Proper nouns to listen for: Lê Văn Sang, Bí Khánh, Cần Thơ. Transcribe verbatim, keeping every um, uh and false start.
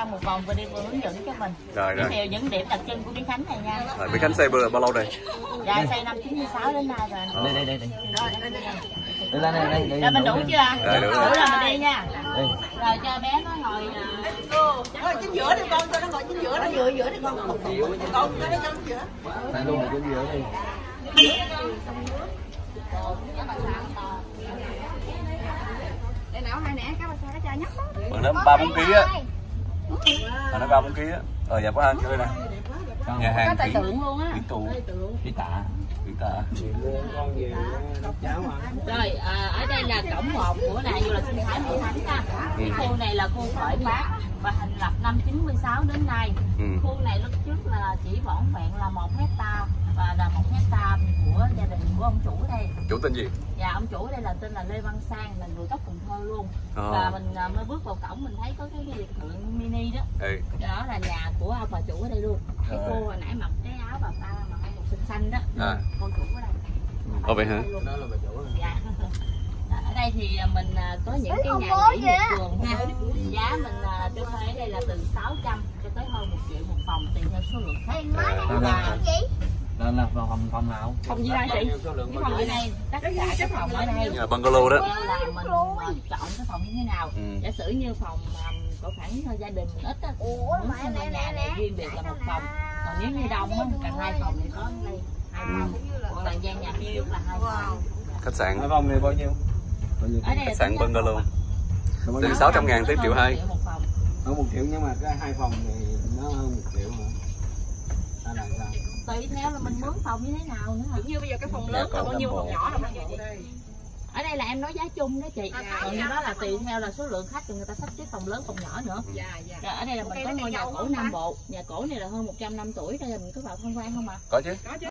thăm một vòng và đi vừa hướng dẫn cho mình rồi, rồi. Điều những điểm đặc trưng của Bí Khánh này nha. Rồi, Bí Khánh xây bao, bao lâu rồi? Dạ xây năm chín mươi sáu đến nay rồi. Ờ. Đây đây đây. Rồi, đây đây. Đây đây đây. Đây, đây mình đủ chưa? Rồi, đủ rồi mình đi nha. Đây. Rồi cho bé nó ngồi. Rồi chính giữa đi con, cho nó ngồi chính giữa, nó giữa giữa đi con. Con cho nó trong giữa. Tại luôn chính giữa đi. Đây nào hai nè, cá ba sa cá cha nhóc. Bữa nó ba bốn ký á. Mà nó ba bốn ký á. Ờ dạ có ăn chơi nè. Nhà hàng cái tượng luôn á. Cái tượng, cái tạ, cái tạ. Rồi à, ở đây là cổng một của làng du lịch sinh thái Bí Khánh ha. Khu này là khu khởi phát và thành lập năm chín mươi sáu đến nay. Ừ. Khu này lúc trước là chỉ vỏn vẹn là một hecta và là một hecta của gia đình của ông chủ đây. Chủ tên gì? Dạ ông chủ đây là tên là Lê Văn Sang, là người gốc Cần Thơ luôn. À. Và mình mới bước vào cổng mình thấy có cái biệt thự mini đó. Ê. Đó là nhà của ông bà chủ ở đây luôn. Cái à. Cô hồi nãy mặc cái áo bà ta mặc một xinh xanh đó. À. Cô chủ ở đây. Có vậy hả? Đó là bà chủ. Dạ. Ở đây thì mình có những cái nhà nghỉ bình thường ha. Giá mình cho thuê ở đây là từ sáu trăm cho tới hơn một triệu một phòng tùy theo số lượng khách. Nên là phòng phòng nào? Phòng gì đây chị? Cái phòng ở đây, tất cả các phòng ở đây. Nhà bungalow đó. Là mình chọn cái phòng như thế nào? Ừ. Giả sử như phòng có khoảng gia đình mình ít á, muốn nhà này riêng biệt là một phòng. Còn nếu như đông á, cần hai phòng thì có đây hai phòng. Còn gian nhà riêng là hai phòng. Khách sạn. Hai phòng này bao nhiêu? Khách sạn bungalow. Từ sáu trăm ngàn tới một triệu hai. Ở một triệu nhưng mà cái hai phòng thì nó hơn một triệu mà. Tùy theo là mình muốn phòng như thế nào nữa hả? Cũng như bây giờ cái phòng lớn là bao nhiêu, phòng nhỏ là bao nhiêu vậy? Ở đây là em nói giá chung đó chị. Còn như đó là tùy theo là số lượng khách thì người ta sắp xếp phòng lớn phòng nhỏ nữa. Dạ dạ. Ở đây là mình có ngôi nhà cổ Nam Bộ. Nhà cổ này là hơn một trăm năm tuổi, cho nên mình cứ vào tham quan không ạ? Có chứ.